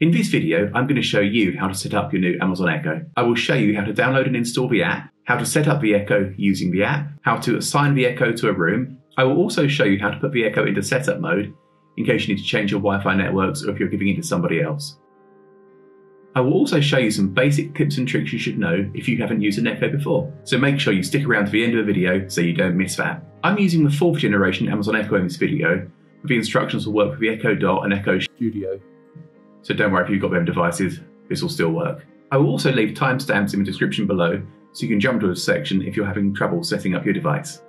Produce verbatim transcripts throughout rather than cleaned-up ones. In this video, I'm going to show you how to set up your new Amazon Echo. I will show you how to download and install the app, how to set up the Echo using the app, how to assign the Echo to a room. I will also show you how to put the Echo into setup mode in case you need to change your Wi-Fi networks or if you're giving it to somebody else. I will also show you some basic tips and tricks you should know if you haven't used an Echo before, so make sure you stick around to the end of the video so you don't miss that. I'm using the fourth generation Amazon Echo in this video, but the instructions will work with the Echo Dot and Echo Studio. So don't worry if you've got them devices, this will still work. I will also leave timestamps in the description below so you can jump to a section if you're having trouble setting up your device.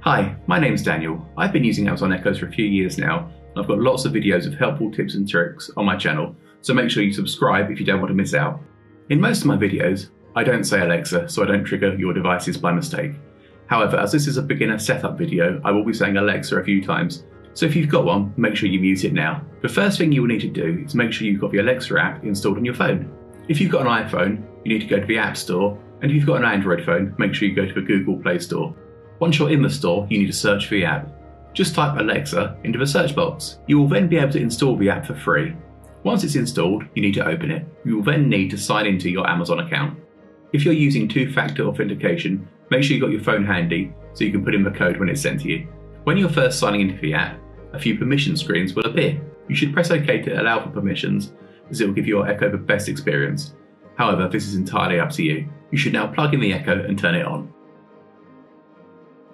Hi, my name's Daniel. I've been using Amazon Echoes for a few years now, and I've got lots of videos of helpful tips and tricks on my channel, so make sure you subscribe if you don't want to miss out. In most of my videos, I don't say Alexa, so I don't trigger your devices by mistake. However, as this is a beginner setup video, I will be saying Alexa a few times, so if you've got one, make sure you mute it now. The first thing you will need to do is make sure you've got the Alexa app installed on your phone. If you've got an iPhone, you need to go to the App Store, and if you've got an Android phone, make sure you go to the Google Play Store. Once you're in the store, you need to search for the app. Just type Alexa into the search box. You will then be able to install the app for free. Once it's installed, you need to open it. You will then need to sign into your Amazon account. If you're using two-factor authentication, make sure you've got your phone handy so you can put in the code when it's sent to you. When you're first signing into the app, a few permission screens will appear. You should press OK to allow for permissions, as it will give your Echo the best experience. However, this is entirely up to you. You should now plug in the Echo and turn it on.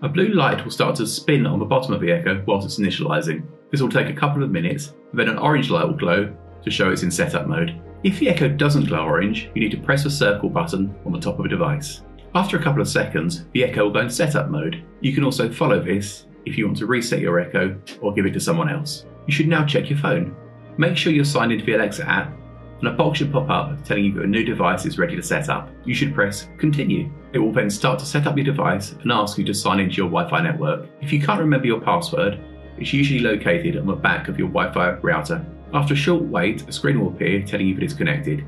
A blue light will start to spin on the bottom of the Echo whilst it's initializing. This will take a couple of minutes, and then an orange light will glow to show it's in setup mode. If the Echo doesn't glow orange, you need to press the circle button on the top of the device. After a couple of seconds, the Echo will go in setup mode. You can also follow this if you want to reset your Echo or give it to someone else. You should now check your phone. Make sure you're signed into the Alexa app, and a box should pop up telling you that a new device is ready to set up. You should press continue. It will then start to set up your device and ask you to sign into your Wi-Fi network. If you can't remember your password, it's usually located on the back of your Wi-Fi router. After a short wait, a screen will appear telling you that it's connected.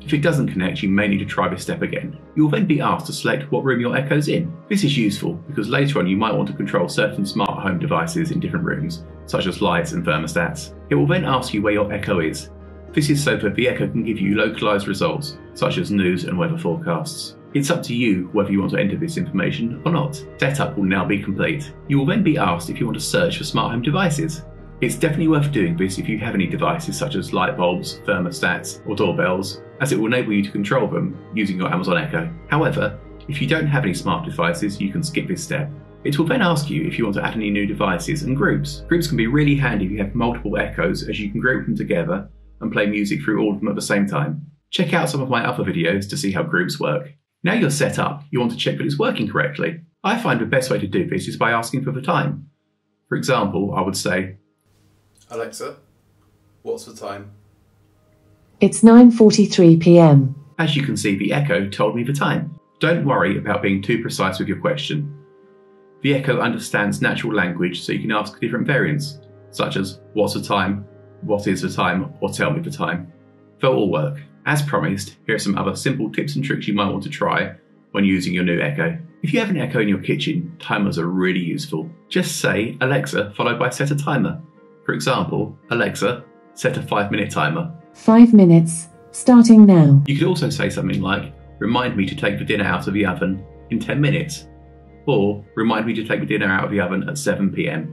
If it doesn't connect, you may need to try this step again. You will then be asked to select what room your Echo's in. This is useful because later on you might want to control certain smart home devices in different rooms, such as lights and thermostats. It will then ask you where your Echo is. This is so that the Echo can give you localized results, such as news and weather forecasts. It's up to you whether you want to enter this information or not. Setup will now be complete. You will then be asked if you want to search for smart home devices. It's definitely worth doing this if you have any devices such as light bulbs, thermostats, or doorbells, as it will enable you to control them using your Amazon Echo. However, if you don't have any smart devices, you can skip this step. It will then ask you if you want to add any new devices and groups. Groups can be really handy if you have multiple Echoes, as you can group them together and play music through all of them at the same time. Check out some of my other videos to see how groups work. Now you're set up, you want to check that it's working correctly. I find the best way to do this is by asking for the time. For example, I would say, Alexa, what's the time? It's nine forty-three p m As you can see, the Echo told me the time. Don't worry about being too precise with your question. The Echo understands natural language, so you can ask different variants, such as, what's the time? What is the time, or tell me the time. They'll all work. As promised, here are some other simple tips and tricks you might want to try when using your new Echo. If you have an Echo in your kitchen, timers are really useful. Just say Alexa followed by set a timer. For example, Alexa, set a five minute timer. Five minutes, starting now. You could also say something like, remind me to take the dinner out of the oven in ten minutes, or remind me to take the dinner out of the oven at seven p m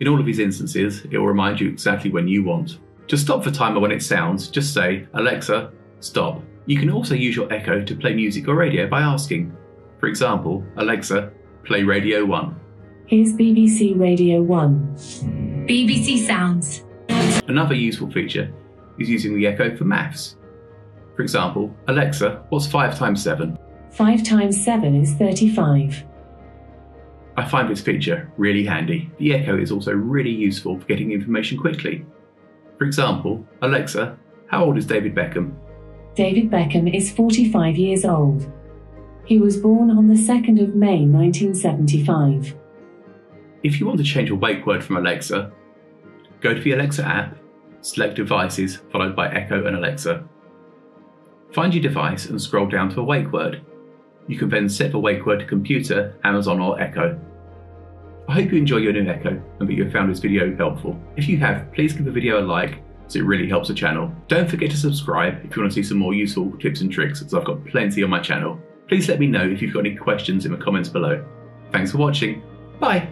In all of these instances, it will remind you exactly when you want. To stop the timer when it sounds, just say, Alexa, stop. You can also use your Echo to play music or radio by asking. For example, Alexa, play Radio one. Here's B B C Radio one. B B C Sounds. Another useful feature is using the Echo for maths. For example, Alexa, what's five times seven? five times seven is thirty-five. I find this feature really handy. The Echo is also really useful for getting information quickly. For example, Alexa, how old is David Beckham? David Beckham is forty-five years old. He was born on the second of May nineteen seventy-five. If you want to change your wake word from Alexa, go to the Alexa app, select Devices followed by Echo and Alexa. Find your device and scroll down to a wake word. You can then set the wake word to Computer, Amazon or Echo. I hope you enjoy your new Echo and that you found this video helpful. If you have, please give the video a like, so it really helps the channel. Don't forget to subscribe if you want to see some more useful tips and tricks, as I've got plenty on my channel. Please let me know if you've got any questions in the comments below. Thanks for watching. Bye.